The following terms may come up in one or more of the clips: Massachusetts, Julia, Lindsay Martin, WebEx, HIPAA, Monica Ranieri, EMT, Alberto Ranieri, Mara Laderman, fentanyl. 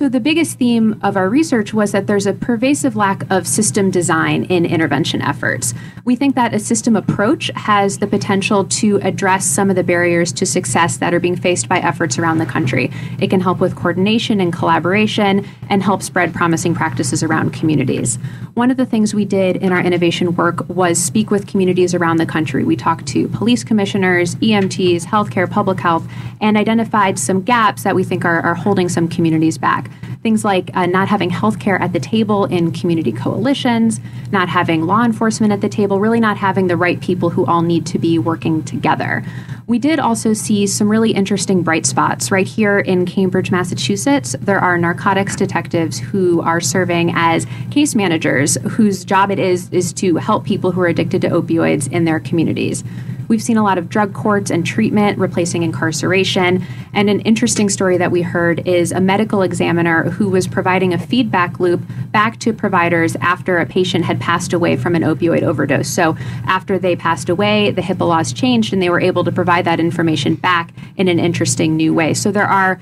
So the biggest theme of our research was that there's a pervasive lack of system design in intervention efforts. We think that a system approach has the potential to address some of the barriers to success that are being faced by efforts around the country. It can help with coordination and collaboration and help spread promising practices around communities. One of the things we did in our innovation work was speak with communities around the country. We talked to police commissioners, EMTs, healthcare, public health, and identified some gaps that we think are holding some communities back. Things like not having healthcare at the table in community coalitions, not having law enforcement at the table, really not having the right people who all need to be working together. We did also see some really interesting bright spots. Right here in Cambridge, Massachusetts, there are narcotics detectives who are serving as case managers whose job it is to help people who are addicted to opioids in their communities. We've seen a lot of drug courts and treatment replacing incarceration. And an interesting story that we heard is a medical examiner who was providing a feedback loop back to providers after a patient had passed away from an opioid overdose. So after they passed away, the HIPAA laws changed and they were able to provide that information back in an interesting new way. So there are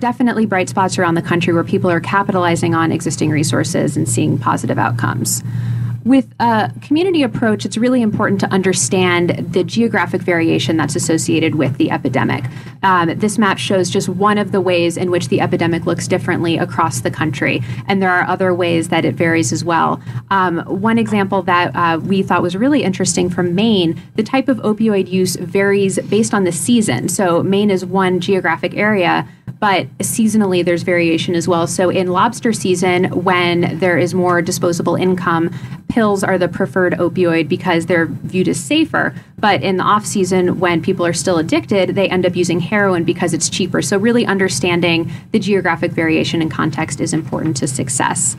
definitely bright spots around the country where people are capitalizing on existing resources and seeing positive outcomes. With a community approach, it's really important to understand the geographic variation that's associated with the epidemic. This map shows just one of the ways in which the epidemic looks differently across the country, and there are other ways that it varies as well. One example that we thought was really interesting from Maine, the type of opioid use varies based on the season. So Maine is one geographic area, but seasonally there's variation as well. So in lobster season, when there is more disposable income, pills are the preferred opioid because they're viewed as safer. But in the off season, when people are still addicted, they end up using heroin because it's cheaper. So really understanding the geographic variation and context is important to success.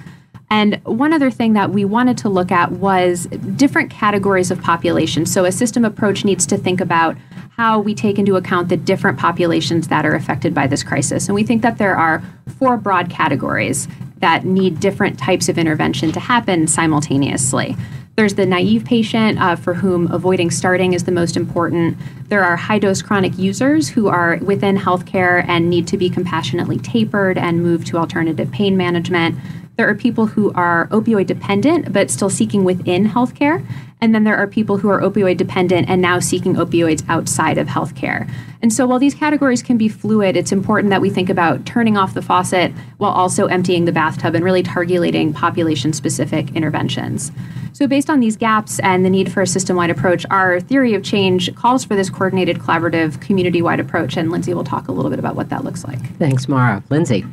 And one other thing that we wanted to look at was different categories of population. So a system approach needs to think about how we take into account the different populations that are affected by this crisis. And we think that there are four broad categories that need different types of intervention to happen simultaneously. There's the naive patient for whom avoiding starting is the most important. There are high-dose chronic users who are within healthcare and need to be compassionately tapered and moved to alternative pain management. There are people who are opioid dependent but still seeking within healthcare. And then there are people who are opioid dependent and now seeking opioids outside of healthcare. And so while these categories can be fluid, it's important that we think about turning off the faucet while also emptying the bathtub and really targeting population-specific interventions. So based on these gaps and the need for a system-wide approach, our theory of change calls for this coordinated, collaborative, community-wide approach. And Lindsay will talk a little bit about what that looks like. Thanks, Mara. Lindsay.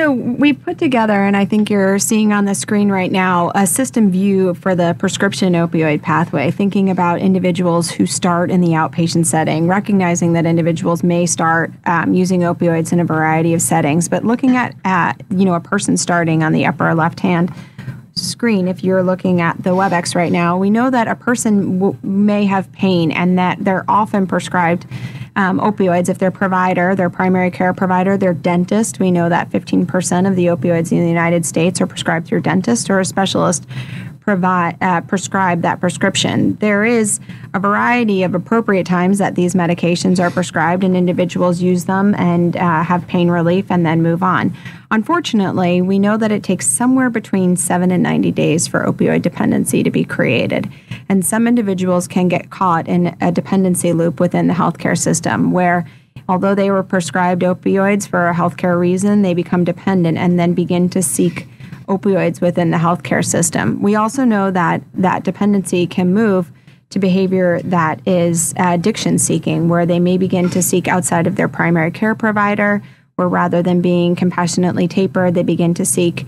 So we put together, and I think you're seeing on the screen right now, a system view for the prescription opioid pathway, thinking about individuals who start in the outpatient setting, recognizing that individuals may start using opioids in a variety of settings, but looking at a person starting on the upper left-hand screen. If you're looking at the WebEx right now, we know that a person may have pain and that they're often prescribed opioids, if their provider, their primary care provider, their dentist. We know that 15% of the opioids in the United States are prescribed through dentist or a specialist prescribe that prescription. There is a variety of appropriate times that these medications are prescribed and individuals use them and have pain relief and then move on. Unfortunately, we know that it takes somewhere between 7 and 90 days for opioid dependency to be created. And some individuals can get caught in a dependency loop within the healthcare system where, although they were prescribed opioids for a healthcare reason, they become dependent and then begin to seek opioids within the healthcare system. We also know that that dependency can move to behavior that is addiction seeking, where they may begin to seek outside of their primary care provider, where rather than being compassionately tapered, they begin to seek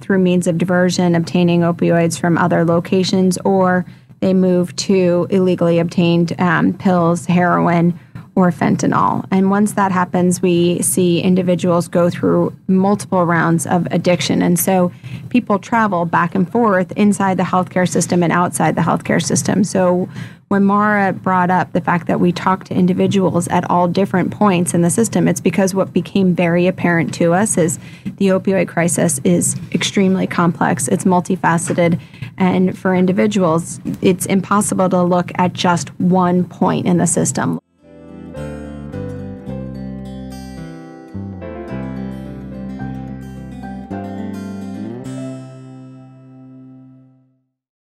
through means of diversion, obtaining opioids from other locations, or they move to illegally obtained pills, heroin, or fentanyl. And once that happens, we see individuals go through multiple rounds of addiction. And so people travel back and forth inside the healthcare system and outside the healthcare system. So when Mara brought up the fact that we talked to individuals at all different points in the system, it's because what became very apparent to us is the opioid crisis is extremely complex. It's multifaceted. And for individuals, it's impossible to look at just one point in the system.